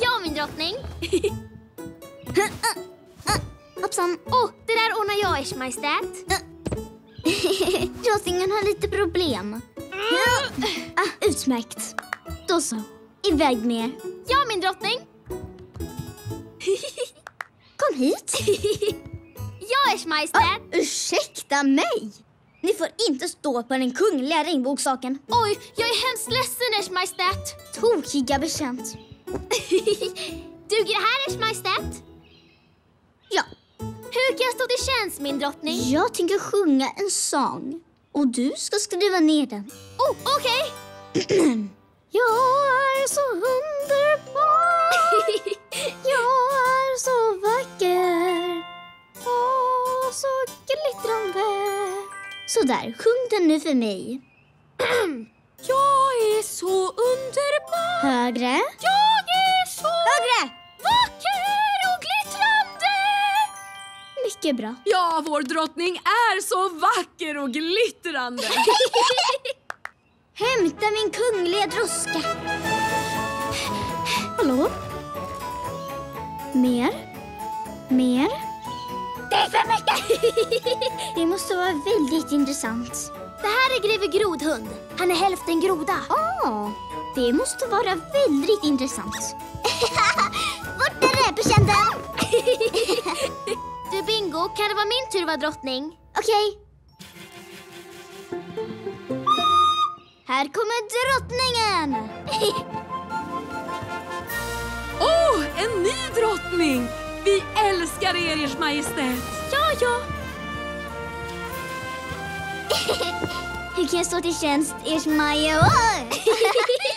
Ja, min drottning. Hoppsan. Åh, det där ordnar jag, ers majestät. Drottningen har lite problem. Utmärkt. Då så, iväg med er. Ja, min drottning. Kom hit. Ja, ers majestät. Ursäkta mig. Ni får inte stå på den kungliga regnbågssaken. Oj, jag är hemskt ledsen, ers majestät. Tokiga bekänt. Duger det här, ers majestät? Ja. Hur kan jag stå till tjänst, min drottning? Jag tänker sjunga en sång. Och du ska skriva ner den. Oh, okej. Okay. Jag är så underbar. Jag är så vacker. Åh, så glittrande. Så där, sjung den nu för mig. Jag är så underbar. Högre. Jag är så högre. Vacker och glittrande. Mycket bra. Ja, vår drottning är så vacker och glittrande. Hämta min kungliga droska. Hallå? Mer? Det är för mycket! Det måste vara väldigt intressant. Det här är Greve Grodhund. Han är hälften groda. Det måste vara väldigt intressant. Vart är räpekänden? Du Bingo, kan det vara min tur att vara drottning? Okej. Här kommer drottningen! En ny drottning! Vi älskar ers majestät. Ja, ja. Hur kan jag stå till tjänst, ers majestät?